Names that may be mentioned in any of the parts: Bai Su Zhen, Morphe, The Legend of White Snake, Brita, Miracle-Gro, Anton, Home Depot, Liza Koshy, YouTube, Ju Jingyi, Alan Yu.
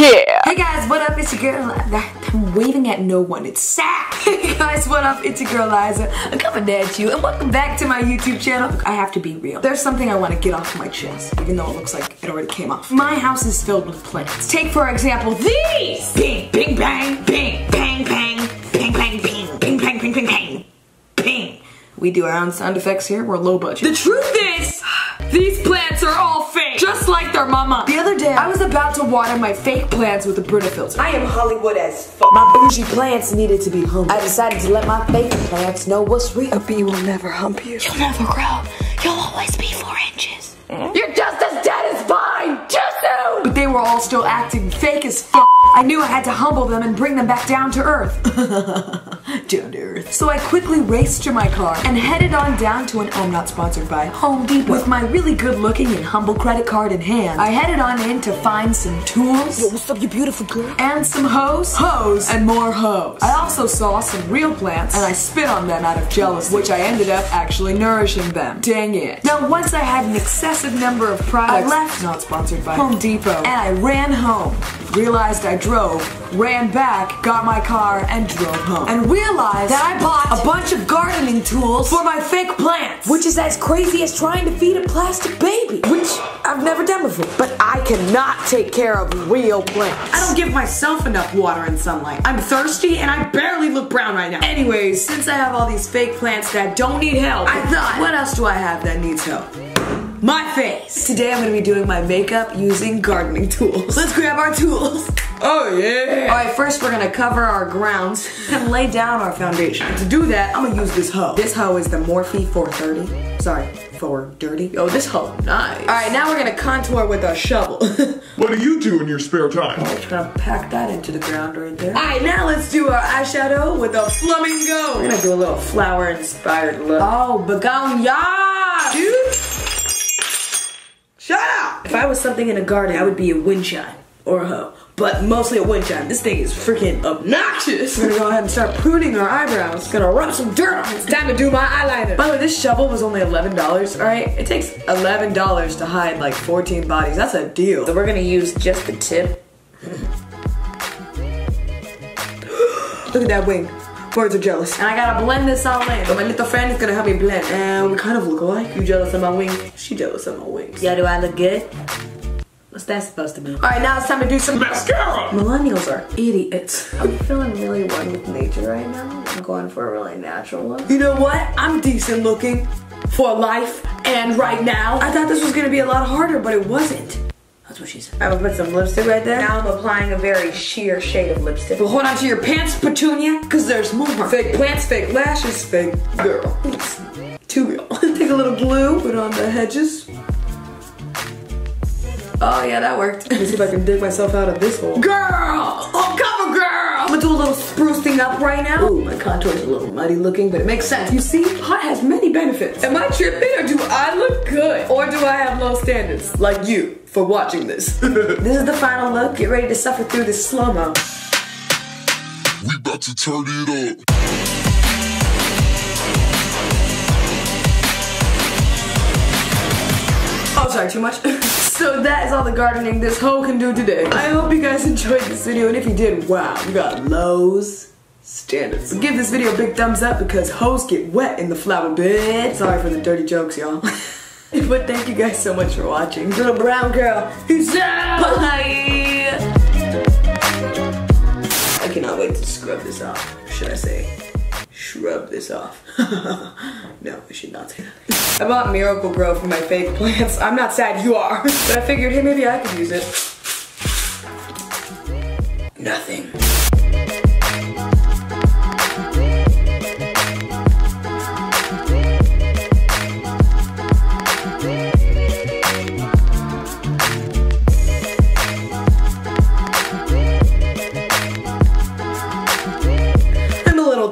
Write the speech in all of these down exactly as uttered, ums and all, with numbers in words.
Yeah. Hey guys, what up? It's your girl. I'm waving at no one. It's sad. Hey guys, what up? It's your girl Liza. I'm coming at you, and welcome back to my YouTube channel. Look, I have to be real. There's something I want to get off my chest, even though it looks like it already came off. My house is filled with plants. Take for example these. Bing, bing, bang, bing, bang, bang, bing, bang, bing, bing, bang, bing, bing, bang, bing. We do our own sound effects here. We're low budget. The truth is, these plants are all fake, just like their mama. The other day, I was about to water my fake plants with a Brita filter. I am Hollywood as fuck. My bougie plants needed to be humble. I decided to let my fake plants know what's real. A bee will never hump you. You'll never grow. You'll always be four inches. Mm-hmm. You're just as dead as mine, just so. But they were all still acting fake as fuck. I knew I had to humble them and bring them back down to earth. Down to earth. So I quickly raced to my car and headed on down to an, I'm not sponsored by, Home Depot. With my really good looking and humble credit card in hand, I headed on in to find some tools. Yo, what's up, you beautiful girl? And some hose, hose, and more hose. I also saw some real plants and I spit on them out of jealousy, which I ended up actually nourishing them. Dang it. Now once I had an excessive number of products, I left, not sponsored by, Home Depot, and I ran home. Realized I drove, ran back, got my car, and drove home. And realized that I bought a bunch of gardening tools for my fake plants. Which is as crazy as trying to feed a plastic baby. Which I've never done before. But I cannot take care of real plants. I don't give myself enough water and sunlight. I'm thirsty and I barely look brown right now. Anyways, since I have all these fake plants that don't need help, I thought, what else do I have that needs help? My face. Today I'm gonna be doing my makeup using gardening tools. Let's grab our tools. Oh yeah. All right, first we're gonna cover our grounds and lay down our foundation. And to do that, I'm gonna use this hoe. This hoe is the Morphe four thirty. Sorry, for dirty. Oh, this hoe, nice. All right, now we're gonna contour with a shovel. What do you do in your spare time? Oh, I'm gonna pack that into the ground right there. All right, now let's do our eyeshadow with a flamingo. We're gonna do a little flower-inspired look. Oh, begonia, dude. Shut up! If I was something in a garden, I would be a wind chime or a hoe, but mostly a wind chime. This thing is freaking obnoxious. We're gonna go ahead and start pruning our eyebrows. Gonna rub some dirt on. It's time to do my eyeliner. By the way, this shovel was only eleven dollars, all right? It takes eleven dollars to hide like fourteen bodies. That's a deal. So we're gonna use just the tip. Look at that wing. Birds are jealous. And I gotta blend this all in. So my little friend is gonna help me blend. And we kind of look alike. You jealous of my wings? She jealous of my wings. Yeah, do I look good? What's that supposed to mean? All right, now it's time to do some mascara. Millennials are idiots. I'm feeling really one with nature right now. I'm going for a really natural look. You know what? I'm decent looking for life and right now. I thought this was gonna be a lot harder, but it wasn't. That's what she said. I'm gonna put some lipstick right there. Now I'm applying a very sheer shade of lipstick. But hold on to your pants, Petunia, because there's more. Fake plants, fake lashes, fake girl. It's too real. Take a little glue, put on the hedges. Oh yeah, that worked. Let me see if I can dig myself out of this hole. Girl! Oh, cover girl! I'm gonna do a little sprucing up right now. Ooh, my contour's a little muddy looking, but it makes sense. You see, pot has many benefits. Am I tripping or do I look good? Or do I have low standards? Like you. For watching this. This is the final look. Get ready to suffer through this slow-mo. We about to turn it up. Oh, sorry, too much. So that is all the gardening this hoe can do today. I hope you guys enjoyed this video, and if you did, wow, you got lows. Standards. Give this video a big thumbs up because hoes get wet in the flower bed. Sorry for the dirty jokes, y'all. But thank you guys so much for watching. Little brown girl, peace out! Bye! I cannot wait to scrub this off. Should I say, shrub this off? No, I should not say that. I bought Miracle-Gro for my fake plants. I'm not sad, you are. But I figured, hey, maybe I could use it. Nothing.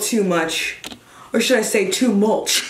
Too much, or should I say too much?